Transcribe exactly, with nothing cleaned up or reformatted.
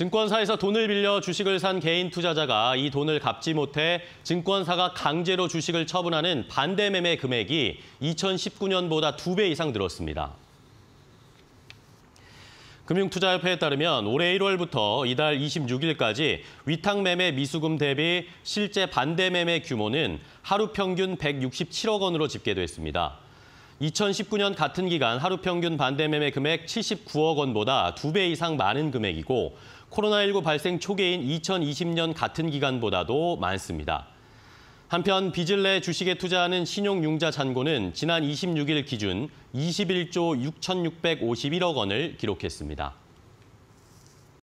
증권사에서 돈을 빌려 주식을 산 개인 투자자가 이 돈을 갚지 못해 증권사가 강제로 주식을 처분하는 반대매매 금액이 이천십구 년보다 두 배 이상 늘었습니다. 금융투자협회에 따르면 올해 일월부터 이달 이십육 일까지 위탁매매 미수금 대비 실제 반대매매 규모는 하루 평균 백육십칠억 원으로 집계됐습니다. 이천십구 년 같은 기간 하루 평균 반대매매 금액 칠십구억 원보다 두 배 이상 많은 금액이고 코로나 일구 발생 초기인 이천이십 년 같은 기간보다도 많습니다. 한편 빚을 내 주식에 투자하는 신용융자 잔고는 지난 이십육 일 기준 이십일 조 육천육백오십일억 원을 기록했습니다.